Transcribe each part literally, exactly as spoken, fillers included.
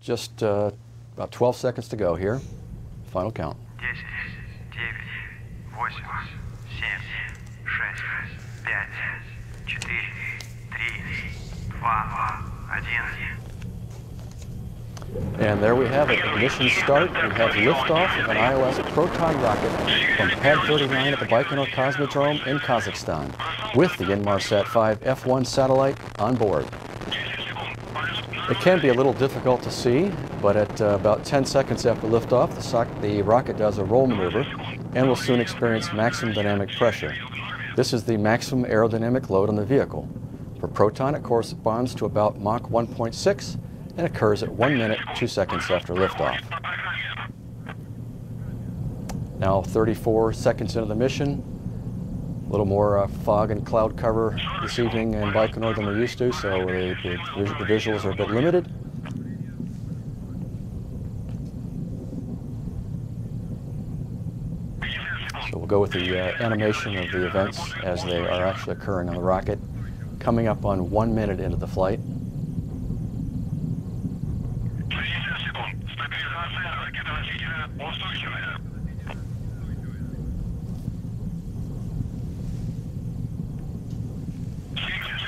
Just uh, about twelve seconds to go here. Final count. And there we have it. Ignition start. We have liftoff of an I O S Proton rocket from Pad thirty-nine at the Baikonur Cosmodrome in Kazakhstan with the Inmarsat five F one satellite on board. It can be a little difficult to see, but at uh, about ten seconds after liftoff, the, so the rocket does a roll maneuver and will soon experience maximum dynamic pressure. This is the maximum aerodynamic load on the vehicle. For Proton, it corresponds to about Mach one point six and occurs at one minute, two seconds after liftoff. Now thirty-four seconds into the mission. A little more uh, fog and cloud cover this evening in Baikonur than we're used to, so the, the, the visuals are a bit limited. So we'll go with the uh, animation of the events as they are actually occurring on the rocket, coming up on one minute into the flight.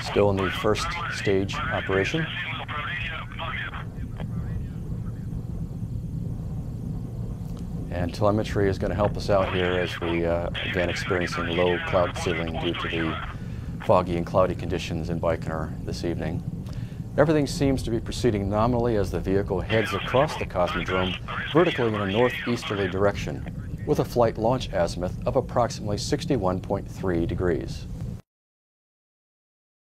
Still in the first stage operation. And telemetry is going to help us out here as we uh, again experiencing low cloud ceiling due to the foggy and cloudy conditions in Baikonur this evening. Everything seems to be proceeding nominally as the vehicle heads across the Cosmodrome vertically in a northeasterly direction with a flight launch azimuth of approximately sixty-one point three degrees.